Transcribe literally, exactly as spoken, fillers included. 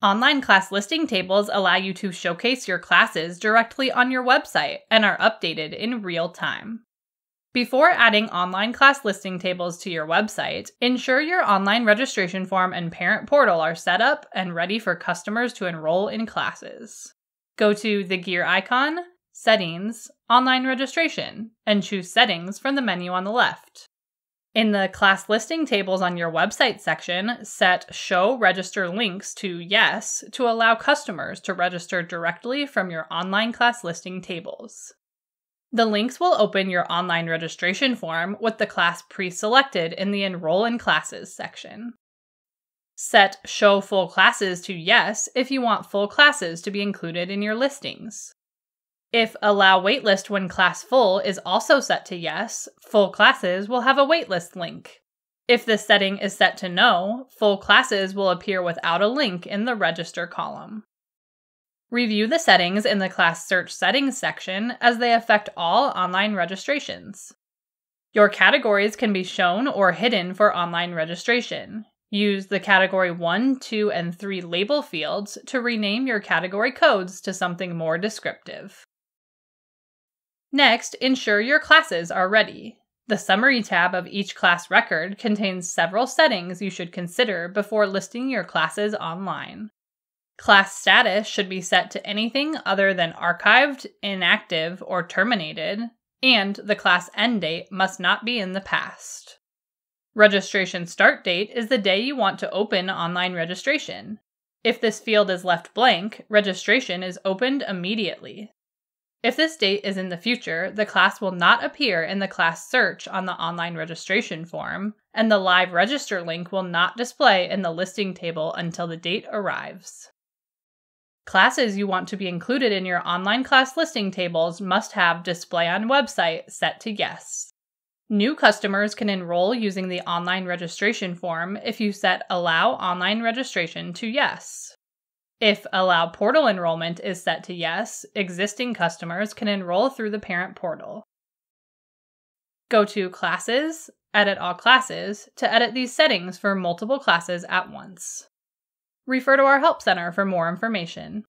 Online class listing tables allow you to showcase your classes directly on your website and are updated in real time. Before adding online class listing tables to your website, ensure your online registration form and parent portal are set up and ready for customers to enroll in classes. Go to the gear icon, Settings, Online Registration, and choose Settings from the menu on the left. In the Class Listing Tables on your website section, set Show Register Links to Yes to allow customers to register directly from your online class listing tables. The links will open your online registration form with the class pre-selected in the Enroll in Classes section. Set Show Full Classes to Yes if you want full classes to be included in your listings. If Allow Waitlist when Class Full is also set to Yes, full classes will have a waitlist link. If this setting is set to No, full classes will appear without a link in the Register column. Review the settings in the Class Search Settings section as they affect all online registrations. Your categories can be shown or hidden for online registration. Use the Category one, two, and three label fields to rename your category codes to something more descriptive. Next, ensure your classes are ready. The Summary tab of each class record contains several settings you should consider before listing your classes online. Class status should be set to anything other than archived, inactive, or terminated, and the class end date must not be in the past. Registration start date is the day you want to open online registration. If this field is left blank, registration is opened immediately. If this date is in the future, the class will not appear in the class search on the online registration form, and the live register link will not display in the listing table until the date arrives. Classes you want to be included in your online class listing tables must have Display on Website set to Yes. New customers can enroll using the online registration form if you set Allow Online Registration to Yes. If Allow Portal Enrollment is set to Yes, existing customers can enroll through the parent portal. Go to Classes, Edit All Classes to edit these settings for multiple classes at once. Refer to our Help Center for more information.